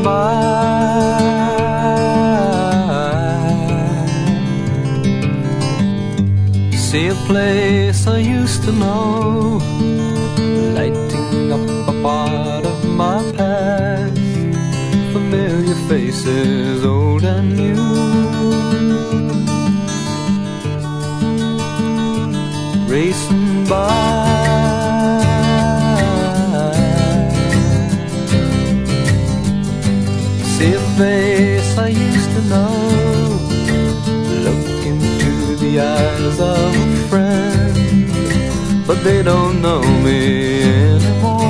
gone by. See a place I used to know, lighting up a part of my past. Familiar faces, old and new, racing by. See a face I used to know, look into the eyes of a friend, but they don't know me anymore.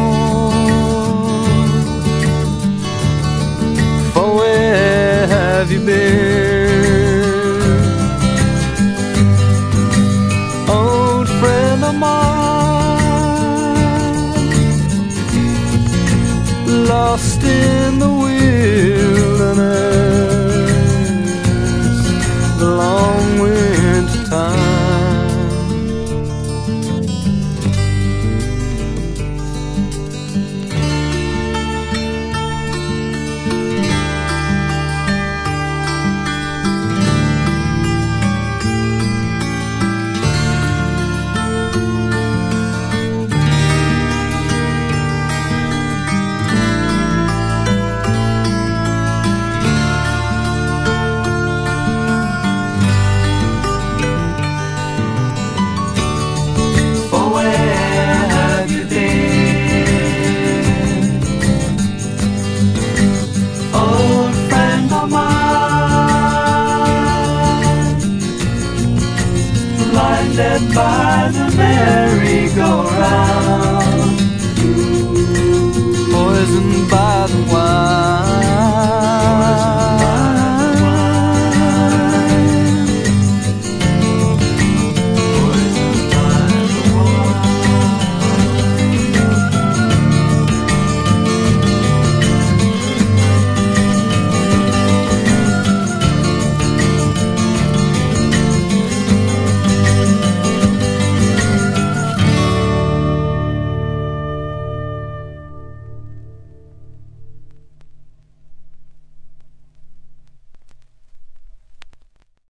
For where have you been? Old friend of mine, lost in the wind. The long winter time. Blinded by the merry-go-round, poisoned by the wine.